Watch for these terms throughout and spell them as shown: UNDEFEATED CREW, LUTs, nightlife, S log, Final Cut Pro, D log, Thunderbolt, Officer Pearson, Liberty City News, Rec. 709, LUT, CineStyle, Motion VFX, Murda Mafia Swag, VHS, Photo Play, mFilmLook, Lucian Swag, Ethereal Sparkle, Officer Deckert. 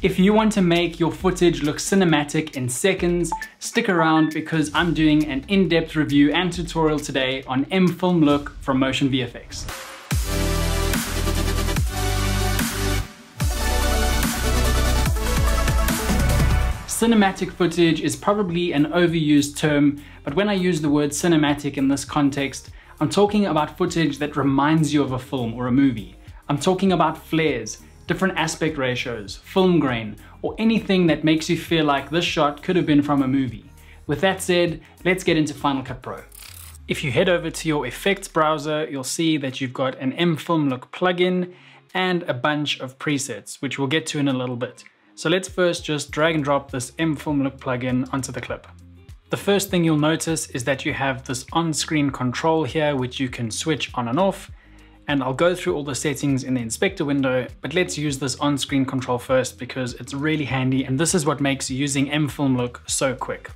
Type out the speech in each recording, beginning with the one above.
If you want to make your footage look cinematic in seconds, stick around because I'm doing an in-depth review and tutorial today on mFilmLook from Motion VFX. Cinematic footage is probably an overused term, but when I use the word cinematic in this context, I'm talking about footage that reminds you of a film or a movie. I'm talking about flares, different aspect ratios, film grain, or anything that makes you feel like this shot could have been from a movie. With that said, let's get into Final Cut Pro. If you head over to your effects browser, you'll see that you've got an mFilmLook plugin and a bunch of presets, which we'll get to in a little bit. So let's first just drag and drop this mFilmLook plugin onto the clip. The first thing you'll notice is that you have this on-screen control here, which you can switch on and off. And I'll go through all the settings in the inspector window, but let's use this on-screen control first because it's really handy and this is what makes using mFilmLook so quick.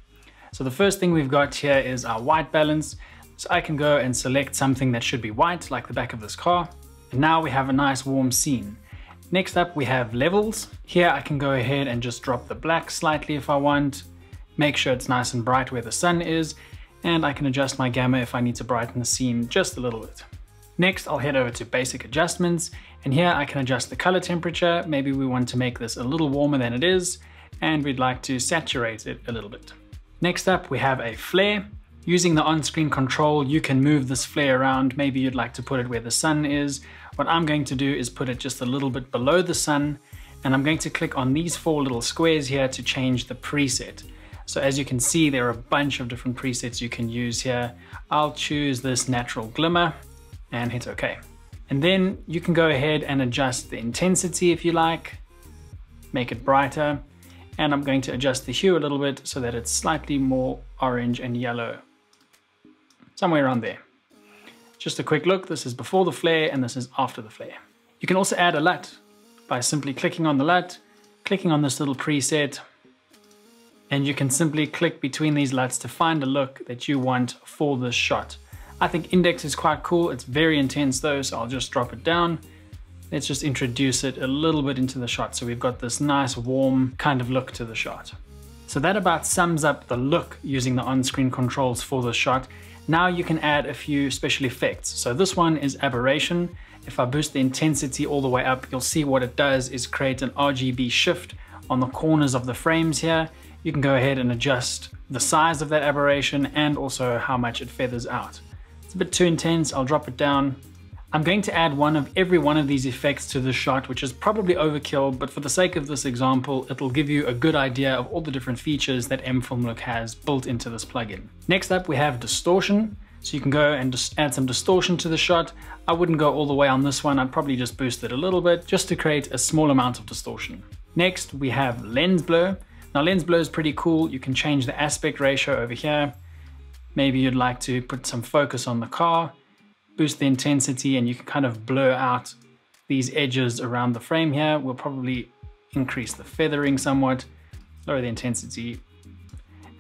So the first thing we've got here is our white balance. So I can go and select something that should be white, like the back of this car. And now we have a nice warm scene. Next up, we have levels. Here I can go ahead and just drop the black slightly if I want, make sure it's nice and bright where the sun is, and I can adjust my gamma if I need to brighten the scene just a little bit. Next, I'll head over to basic adjustments, and here I can adjust the color temperature. Maybe we want to make this a little warmer than it is, and we'd like to saturate it a little bit. Next up, we have a flare. Using the on-screen control, you can move this flare around. Maybe you'd like to put it where the sun is. What I'm going to do is put it just a little bit below the sun, and I'm going to click on these four little squares here to change the preset. So as you can see, there are a bunch of different presets you can use here. I'll choose this natural glimmer and hit OK. And then you can go ahead and adjust the intensity if you like, make it brighter. And I'm going to adjust the hue a little bit so that it's slightly more orange and yellow. Somewhere around there. Just a quick look, this is before the flare and this is after the flare. You can also add a LUT by simply clicking on the LUT, clicking on this little preset, and you can simply click between these LUTs to find a look that you want for this shot. I think index is quite cool, it's very intense though, so I'll just drop it down. Let's just introduce it a little bit into the shot so we've got this nice warm kind of look to the shot. So that about sums up the look using the on-screen controls for the shot. Now you can add a few special effects. So this one is aberration. If I boost the intensity all the way up, you'll see what it does is create an RGB shift on the corners of the frames here. You can go ahead and adjust the size of that aberration and also how much it feathers out. It's a bit too intense, I'll drop it down. I'm going to add one of every one of these effects to the shot, which is probably overkill, but for the sake of this example, it'll give you a good idea of all the different features that mFilmLook has built into this plugin. Next up, we have distortion. So you can go and just add some distortion to the shot. I wouldn't go all the way on this one. I'd probably just boost it a little bit just to create a small amount of distortion. Next, we have lens blur. Now lens blur is pretty cool. You can change the aspect ratio over here. Maybe you'd like to put some focus on the car. Boost the intensity and you can kind of blur out these edges around the frame here. We'll probably increase the feathering somewhat, lower the intensity,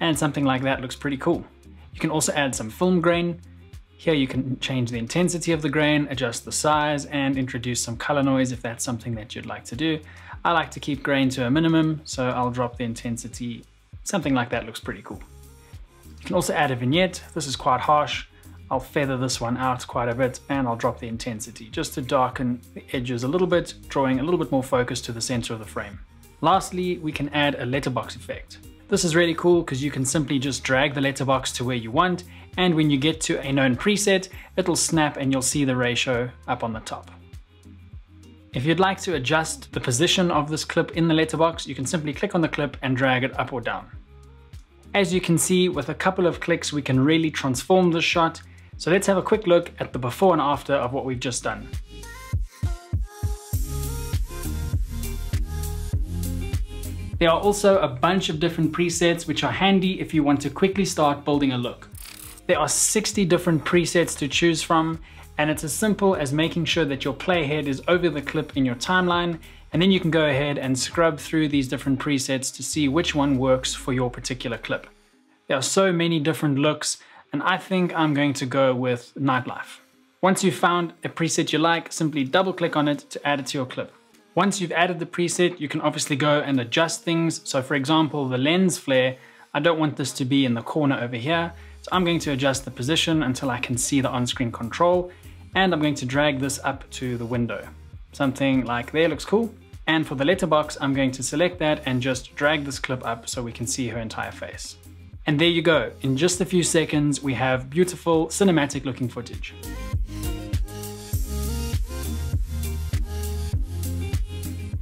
and something like that looks pretty cool. You can also add some film grain. Here you can change the intensity of the grain, adjust the size, and introduce some color noise if that's something that you'd like to do. I like to keep grain to a minimum, so I'll drop the intensity. Something like that looks pretty cool. You can also add a vignette. This is quite harsh. I'll feather this one out quite a bit and I'll drop the intensity just to darken the edges a little bit, drawing a little bit more focus to the center of the frame. Lastly, we can add a letterbox effect. This is really cool because you can simply just drag the letterbox to where you want, and when you get to a known preset, it'll snap and you'll see the ratio up on the top. If you'd like to adjust the position of this clip in the letterbox, you can simply click on the clip and drag it up or down. As you can see, with a couple of clicks, we can really transform this shot. So let's have a quick look at the before and after of what we've just done. There are also a bunch of different presets which are handy if you want to quickly start building a look. There are 60 different presets to choose from, and it's as simple as making sure that your playhead is over the clip in your timeline, and then you can go ahead and scrub through these different presets to see which one works for your particular clip. There are so many different looks, and I think I'm going to go with Nightlife. Once you've found a preset you like, simply double click on it to add it to your clip. Once you've added the preset, you can obviously go and adjust things. So for example, the lens flare, I don't want this to be in the corner over here. So I'm going to adjust the position until I can see the on-screen control, and I'm going to drag this up to the window. Something like there looks cool. And for the letterbox, I'm going to select that and just drag this clip up so we can see her entire face. And there you go. In just a few seconds, we have beautiful cinematic looking footage.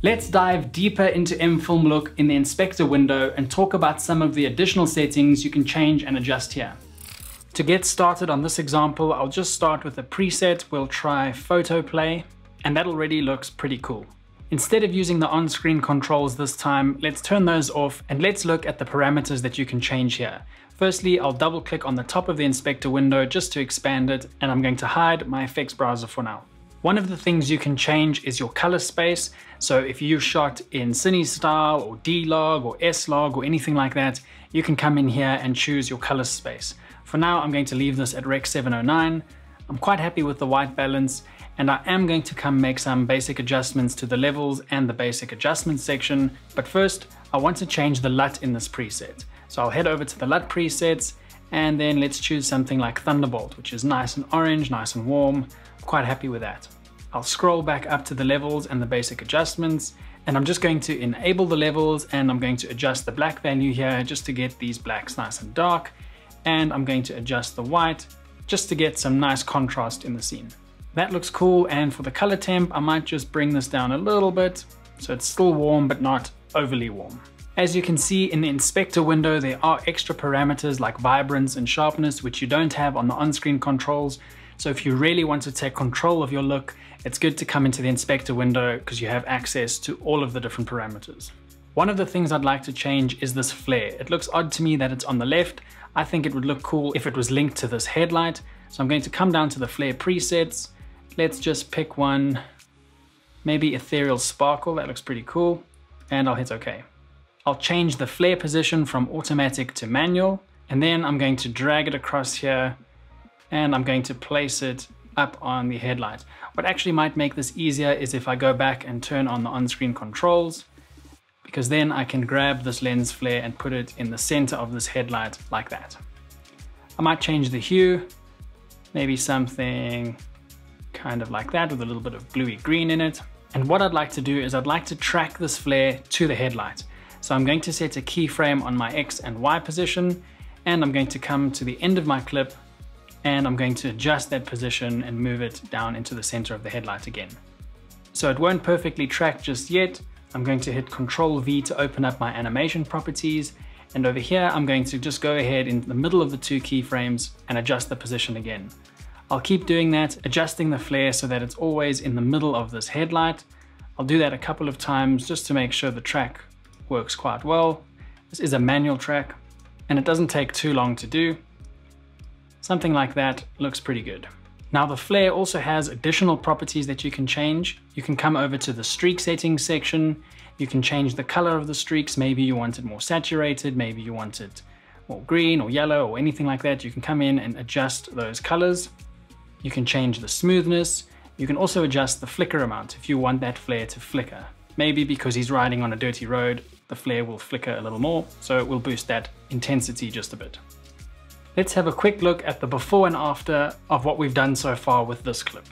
Let's dive deeper into mFilmLook in the inspector window and talk about some of the additional settings you can change and adjust here. To get started on this example, I'll just start with a preset. We'll try Photo Play, and that already looks pretty cool. Instead of using the on-screen controls this time, let's turn those off and let's look at the parameters that you can change here. Firstly, I'll double click on the top of the inspector window just to expand it, and I'm going to hide my effects browser for now. One of the things you can change is your color space. So if you shot in CineStyle or D log or S log or anything like that, you can come in here and choose your color space. For now, I'm going to leave this at Rec. 709. I'm quite happy with the white balance, and I am going to come make some basic adjustments to the levels and the basic adjustments section. But first, I want to change the LUT in this preset. So I'll head over to the LUT presets, and then let's choose something like Thunderbolt, which is nice and orange, nice and warm. I'm quite happy with that. I'll scroll back up to the levels and the basic adjustments, and I'm just going to enable the levels, and I'm going to adjust the black value here just to get these blacks nice and dark. And I'm going to adjust the white just to get some nice contrast in the scene. That looks cool, and for the color temp, I might just bring this down a little bit so it's still warm but not overly warm. As you can see in the inspector window, there are extra parameters like vibrance and sharpness, which you don't have on the on-screen controls. So if you really want to take control of your look, it's good to come into the inspector window because you have access to all of the different parameters. One of the things I'd like to change is this flare. It looks odd to me that it's on the left. I think it would look cool if it was linked to this headlight. So I'm going to come down to the flare presets. Let's just pick one, maybe Ethereal Sparkle. That looks pretty cool. And I'll hit OK. I'll change the flare position from automatic to manual. And then I'm going to drag it across here, and I'm going to place it up on the headlight. What actually might make this easier is if I go back and turn on the on-screen controls, because then I can grab this lens flare and put it in the center of this headlight like that. I might change the hue, maybe something kind of like that with a little bit of bluey green in it. And what I'd like to do is I'd like to track this flare to the headlight. So I'm going to set a keyframe on my X and Y position, and I'm going to come to the end of my clip, and I'm going to adjust that position and move it down into the center of the headlight again. So it won't perfectly track just yet. I'm going to hit Ctrl V to open up my animation properties. And over here, I'm going to just go ahead in the middle of the two keyframes and adjust the position again. I'll keep doing that, adjusting the flare so that it's always in the middle of this headlight. I'll do that a couple of times just to make sure the track works quite well. This is a manual track, and it doesn't take too long to do. Something like that looks pretty good. Now the flare also has additional properties that you can change. You can come over to the streak settings section. You can change the color of the streaks. Maybe you want it more saturated, maybe you want it more green or yellow or anything like that. You can come in and adjust those colors. You can change the smoothness. You can also adjust the flicker amount if you want that flare to flicker. Maybe because he's riding on a dirty road, the flare will flicker a little more, so it will boost that intensity just a bit. Let's have a quick look at the before and after of what we've done so far with this clip.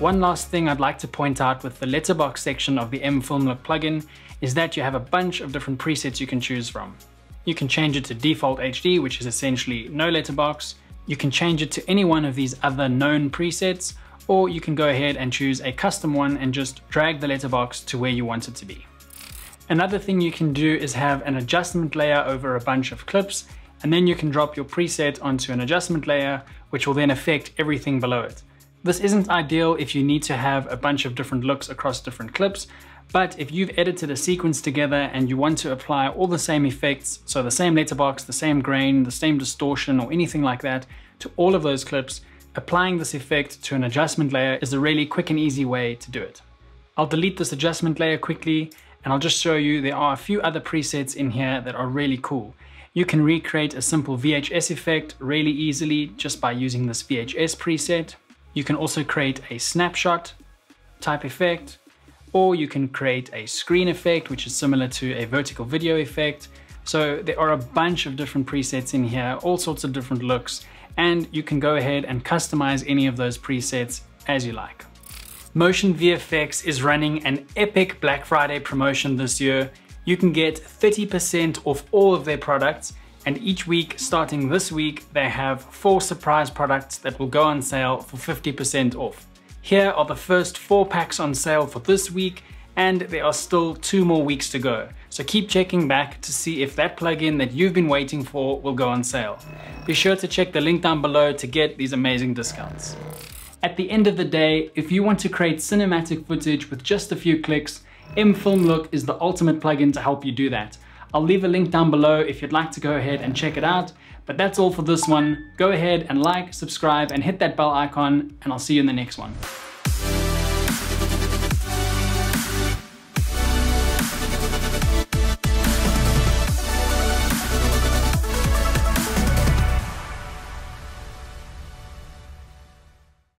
One last thing I'd like to point out with the letterbox section of the mFilmLook plugin is that you have a bunch of different presets you can choose from. You can change it to default HD, which is essentially no letterbox. You can change it to any one of these other known presets, or you can go ahead and choose a custom one and just drag the letterbox to where you want it to be. Another thing you can do is have an adjustment layer over a bunch of clips, and then you can drop your preset onto an adjustment layer, which will then affect everything below it. This isn't ideal if you need to have a bunch of different looks across different clips, but if you've edited a sequence together and you want to apply all the same effects, so the same letterbox, the same grain, the same distortion or anything like that to all of those clips, applying this effect to an adjustment layer is a really quick and easy way to do it. I'll delete this adjustment layer quickly, and I'll just show you there are a few other presets in here that are really cool. You can recreate a simple VHS effect really easily just by using this VHS preset. You can also create a snapshot type effect, or you can create a screen effect, which is similar to a vertical video effect. So there are a bunch of different presets in here, all sorts of different looks, and you can go ahead and customize any of those presets as you like. Motion VFX is running an epic Black Friday promotion this year. You can get 30% off all of their products, and each week, starting this week, they have 4 surprise products that will go on sale for 50% off. Here are the first 4 packs on sale for this week, and there are still 2 more weeks to go. So keep checking back to see if that plugin that you've been waiting for will go on sale. Be sure to check the link down below to get these amazing discounts. At the end of the day, if you want to create cinematic footage with just a few clicks, mFilmLook is the ultimate plugin to help you do that. I'll leave a link down below if you'd like to go ahead and check it out. But that's all for this one. Go ahead and like, subscribe, and hit that bell icon, and I'll see you in the next one.